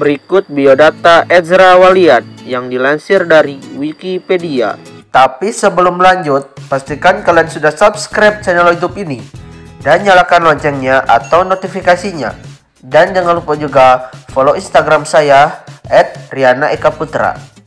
Berikut biodata Ezra Walian yang dilansir dari Wikipedia. Tapi sebelum lanjut, pastikan kalian sudah subscribe channel YouTube ini dan nyalakan loncengnya atau notifikasinya. Dan jangan lupa juga follow Instagram saya @Riyanaeka Putra.